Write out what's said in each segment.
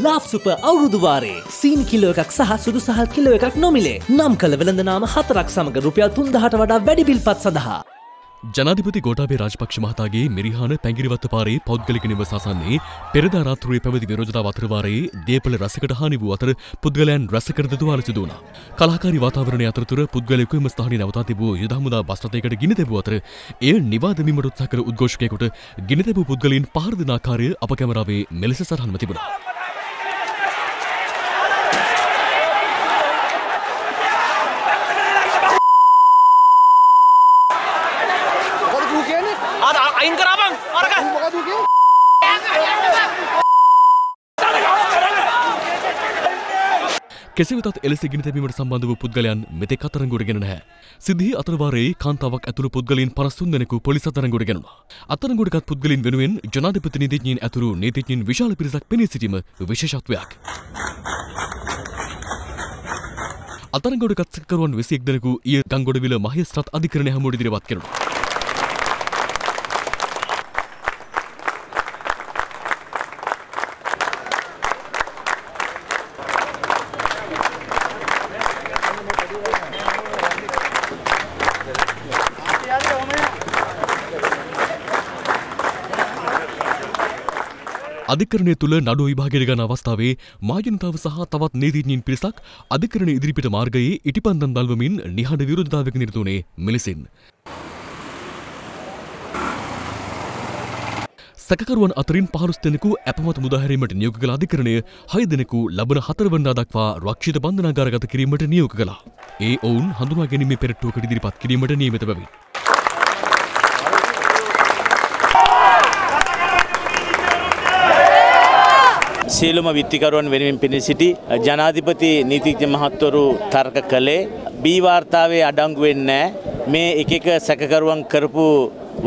Laugh super और दुबारे scene kilo එකක් සහ සුදු සහල් කිලෝ එකක් නොමිලේ නම් කළ වෙළඳ නාම 4ක් සමග රුපියල් 3000ට වඩා වැඩි බිල්පත් සඳහා ජනාධිපති ගෝඨාභය රාජපක්ෂ මහතාගේ මිරිහාන පැංගිරිවත්ත පාරේ පෞද්ගලික නිවස අසන්නේ පෙරදා රාත්‍රියේ පැවති විරෝධතාව අතරවාරයේ දේපළ රැසකට හානි වූ අතර පුද්ගලයන් රැසකට දතුවාල සිදු වුණා. කලහකාරී වාතාවරණයේ අතරතුර පුද්ගලයෙකුම ස්ථානයේ නැවතා තිබූ යුද හමුදා බස් රථයකට ගිනි තැබූ අතර එය නිවාද වීමට උත්සාහ කර උද්ඝෝෂකයෙකුට ගිනි තැබූ පුද්ගලයන් පහර දෙන ආකාරය අප කැමරාවේ මෙලෙස සටහන්ව තිබුණා. කෙසේවෙතත් එලෙස ගිනි තැබීමට සම්බන්ධ වූ පුද්ගලයන් මෙතෙක් අත්අඩංගුවට ගෙන නැහැ. සිද්ධියේ අතරවාරයේ කාන්තාවක් ඇතුළු පුද්ගලයන් 53 දෙනෙකු පොලිස් අත්අඩංගුවට ගෙනුණා. අත්අඩංගුවටගත් පුද්ගලයන් වෙනුවෙන් ජනාධිපති නීතිඥයින් ඇතුළු නීතිඥයින් විශාල පිරිසක් පෙනී සිටීම විශේෂත්වයක්. අත්අඩංගුවටගත් සිත්කරුවන් 21 දෙනෙකු ඊයේ ගංගොඩවිල මහේස්ත්‍රාත් අධිකරණයේ හමුවට ඉදිරිපත් කෙරුණා. අධිකරණය තුළ නඩුව විභාගයට ගන්න අවස්ථාවේ මහ ජනතාව සහ තවත් නීතිඥයින් පිරිසක් අධිකරණයේ ඉදිරිපිට මාර්ගයේ ඉටිපන්දම් දල්වමින් නිහඬ විරෝධතාවයක නිරත වුණේ මෙලෙසින්. සැකකරුවන් අතරින් 15 දෙනෙකු අපමත මුදා හැරීමට නියෝග කළ අධිකරණය 6 දෙනෙකු ලබන 4 වෙනිදා දක්වා රක්ෂිත බන්ධනාගාරගත කිරීමට නියෝග කළා. ඒ ඔවුන් හඳුනා ගැනීමේ පෙරටුවකට ඉදිරිපත් කිරීමට නියමිත බැවින් සියලුම විත්තිකරුවන් වෙනුවෙන් පෙනී සිටි ජනාධිපති නීතිඥ මහත්වරු තර්ක කළේ බී වාර්තාවේ අඩංගු වෙන්නේ නැහැ. මේ එක සැකකරුවන් කරපු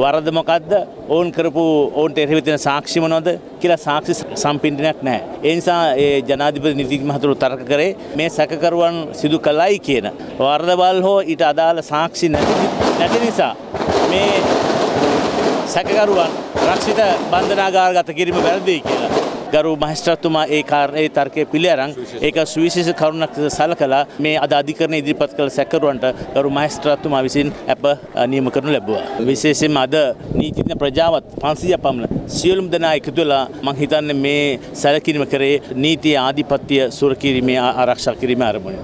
වරද මොකද්ද? ඕන් කරපු ඕන්ට එරෙහිව තියෙන සාක්ෂි මොනවද කියලා සාක්ෂි සම්පින්ඩනයක් නැහැ. ඒ නිසා ඒ ජනාධිපති නීතිඥ මහත්වරු තර්ක කරේ මේ සැකකරුවන් සිදු කළයි කියන වරද බල් හෝ ඊට අදාළ සාක්ෂි නැති නිසා මේ සැකකරුවන් රක්ෂිත බන්ධනාගාරගත කිරීම වැරදියි කියලා ගරු මහේස්ත්‍රාත්තුමා ඒ කාරණේ තර්කයේ පිළිඅරන් ඒක සුවිශේෂ කරුණක් සලකලා මේ අද අධිකරණයේ ඉදිරිපත් කළ සැකකරුවන්ට ගරු මහේස්ත්‍රාත්තුමා විසින් අප නියම කරනු ලැබුවා. විශේෂයෙන්ම අද නීතිඥ ප්‍රජාවත් 500ක් පමණ සියලුම දෙනා එකතු වෙලා මම හිතන්නේ මේ සැලකිරීම කරේ නීතිය ආධිපත්‍ය සුරකිරීමේ ආරක්ෂා කිරීමේ අරමුණින්.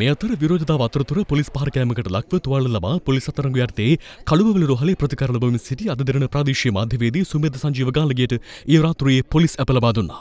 මේ අතර විරෝධතාව අතරතුර පොලිස් පහර කෑමකට ලක්ව තුවාල ලබා පොලිස් අත්අඩංගු යටතේ කළුවවල රෝහලේ ප්‍රතිකාර ලබමින් සිටි අද දෙරණ ප්‍රාදේශීය මාධ්‍යවේදී සුමේද සංජීව ගාලගියට ඊයේ රාත්‍රියේ පොලිස් අප ලබා දුන්නා.